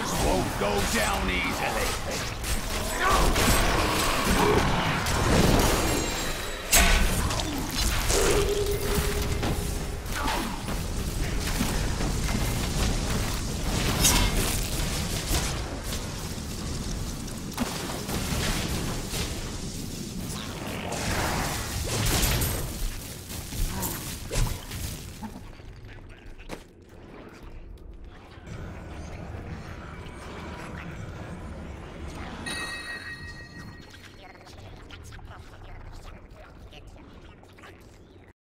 ashes won't go down easily.